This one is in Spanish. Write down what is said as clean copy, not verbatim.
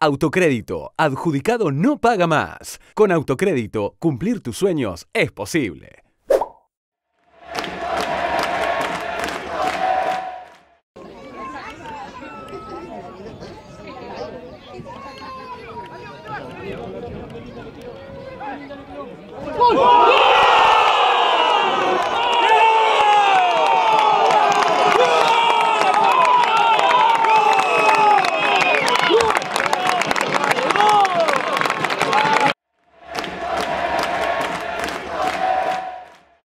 Autocrédito, adjudicado no paga más. Con Autocrédito, cumplir tus sueños es posible. ¡Gol!